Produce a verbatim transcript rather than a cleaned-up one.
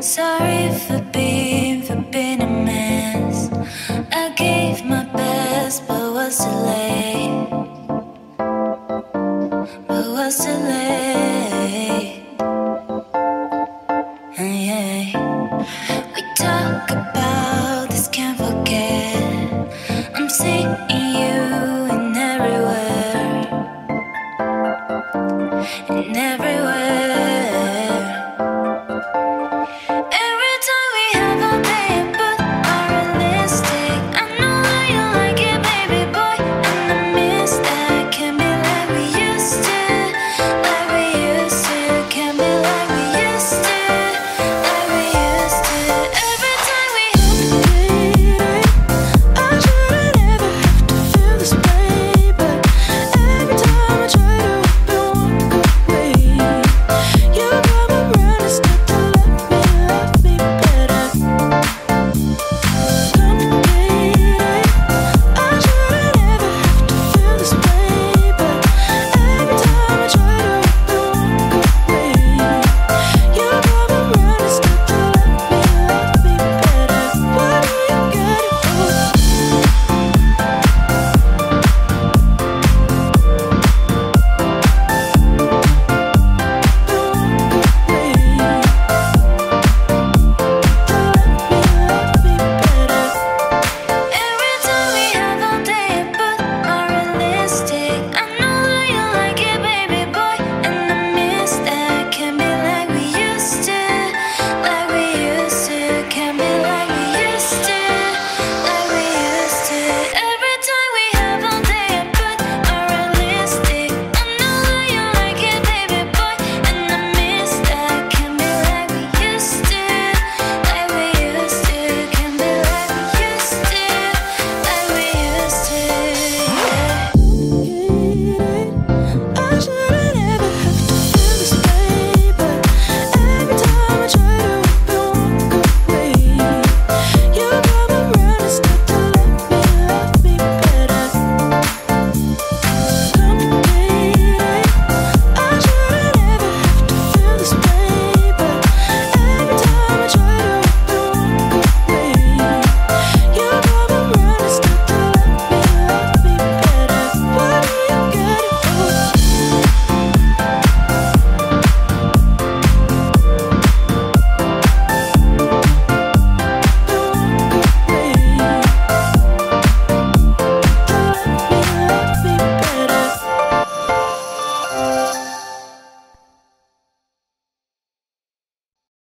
Sorry for being, for being a mess. I gave my best, but was too late. But was too late. Hey, hey.